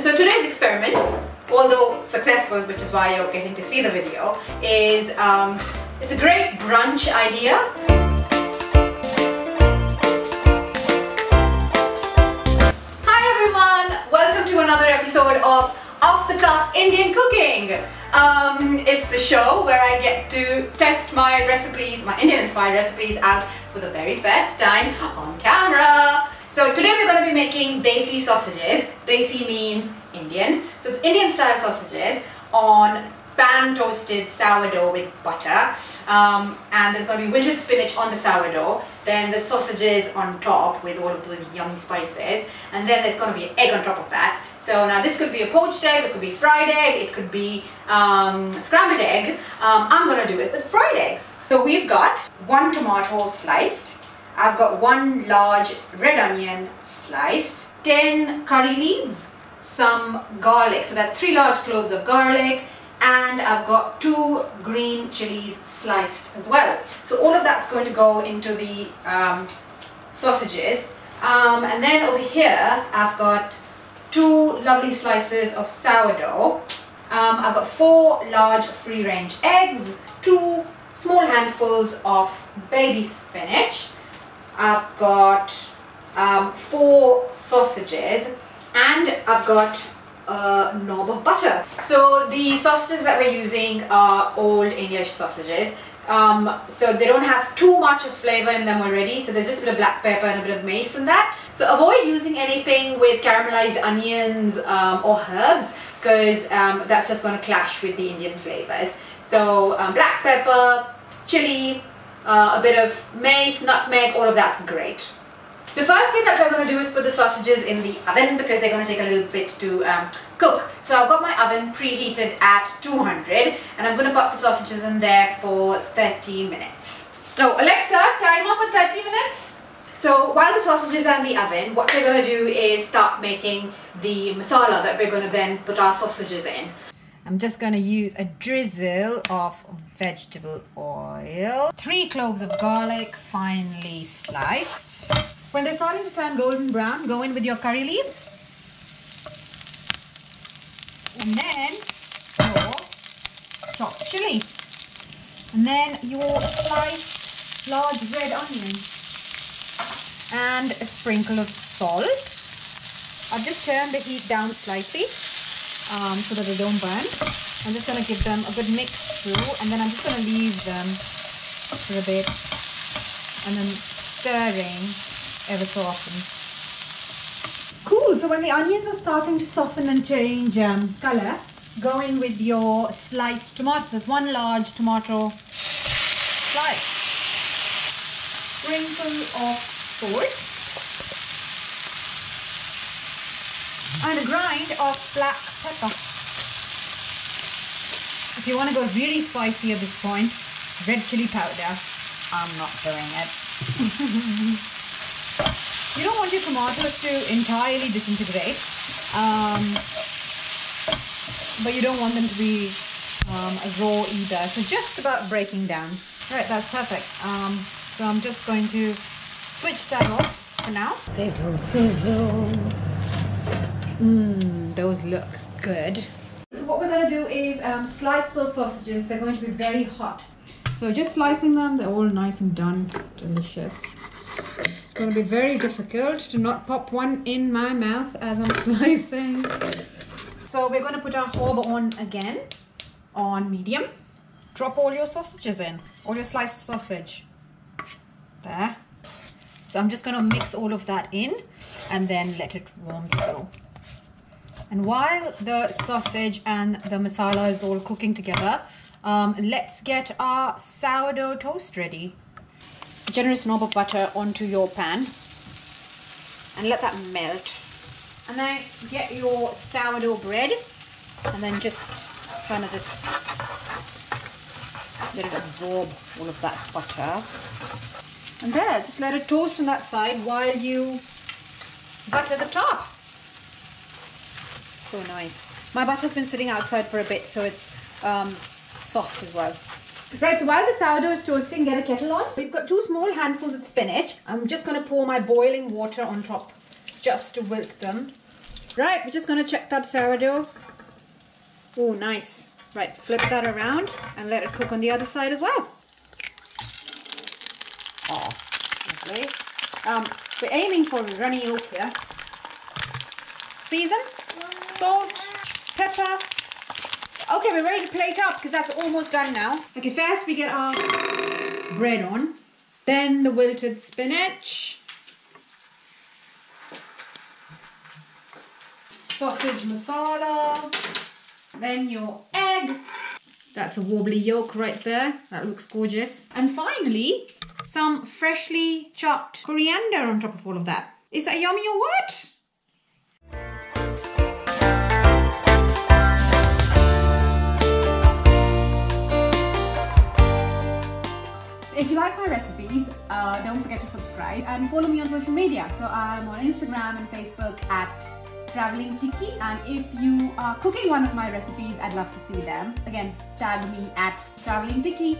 So today's experiment, although successful, which is why you're getting to see the video, is it's a great brunch idea. Hi everyone, welcome to another episode of Off the Cuff Indian Cooking. It's the show where I get to test my recipes, my Indian-inspired recipes out for the very first time on camera. So today we're going to be making Desi sausages. Desi means Indian. So it's Indian style sausages on pan toasted sourdough with butter. And there's going to be wilted spinach on the sourdough. Then the sausages on top with all of those yummy spices. And then there's going to be an egg on top of that. So now this could be a poached egg, it could be fried egg, it could be scrambled egg. I'm going to do it with fried eggs. So we've got one tomato sliced. I've got one large red onion sliced, 10 curry leaves, some garlic, so that's 3 large cloves of garlic, and I've got 2 green chilies sliced as well. So all of that's going to go into the sausages. And then over here I've got 2 lovely slices of sourdough. I've got 4 large free-range eggs, 2 small handfuls of baby spinach. I've got 4 sausages, and I've got a knob of butter. So the sausages that we're using are old English sausages, so they don't have too much of flavour in them already, so there's just a bit of black pepper and a bit of mace in that. So avoid using anything with caramelised onions or herbs, because that's just going to clash with the Indian flavours. So black pepper, chilli, a bit of mace, nutmeg, all of that's great. The first thing that we're going to do is put the sausages in the oven, because they're going to take a little bit to cook. So I've got my oven preheated at 200, and I'm going to pop the sausages in there for 30 minutes. So Alexa, timer for 30 minutes. So while the sausages are in the oven, what we're going to do is start making the masala that we're going to then put our sausages in. I'm just going to use a drizzle of vegetable oil, 3 cloves of garlic finely sliced. When they're starting to turn golden brown, go in with your curry leaves. And then your chopped chili. And then your sliced large red onion. And a sprinkle of salt. I've just turned the heat down slightly, so that they don't burn. I'm just going to give them a good mix through, and then I'm just going to leave them for a bit, and then stirring ever so often. Cool, so when the onions are starting to soften and change colour, go in with your sliced tomatoes. There's 1 large tomato slice. Sprinkle of salt. And a grind of black pepper. If you want to go really spicy at this point, red chili powder. I'm not doing it. You don't want your tomatoes to entirely disintegrate, but you don't want them to be raw either. So just about breaking down. Right, that's perfect. So I'm just going to switch that off for now. Sizzle, sizzle. Those look good. So what we're going to do is slice those sausages. They're going to be very hot. So just slicing them, they're all nice and done. Delicious. It's going to be very difficult to not pop one in my mouth as I'm slicing. So we're going to put our hob on again, on medium. Drop all your sausages in, all your sliced sausage. There. So I'm just going to mix all of that in and then let it warm through. And while the sausage and the masala is all cooking together, let's get our sourdough toast ready. A generous knob of butter onto your pan and let that melt. And then get your sourdough bread and then just kind of just let it absorb all of that butter. And there, just let it toast on that side while you butter the top. So nice. My butter's been sitting outside for a bit, so it's soft as well. Right, so while the sourdough is toasting, get a kettle on. We've got 2 small handfuls of spinach. I'm just going to pour my boiling water on top just to wilt them. Right, we're just going to check that sourdough. Oh, nice. Right, flip that around and let it cook on the other side as well. Oh, lovely. We're aiming for runny yolk here. Season, salt, pepper. Okay, we're ready to plate up because that's almost done now. Okay, first we get our bread on, then the wilted spinach, sausage masala, then your egg. That's a wobbly yolk right there. That looks gorgeous. And finally, some freshly chopped coriander on top of all of that. Is that yummy or what? If you like my recipes, don't forget to subscribe and follow me on social media. So I'm on Instagram and Facebook at Travelling Tikki, and if you are cooking one of my recipes, I'd love to see them. Again, tag me at Travelling Tikki.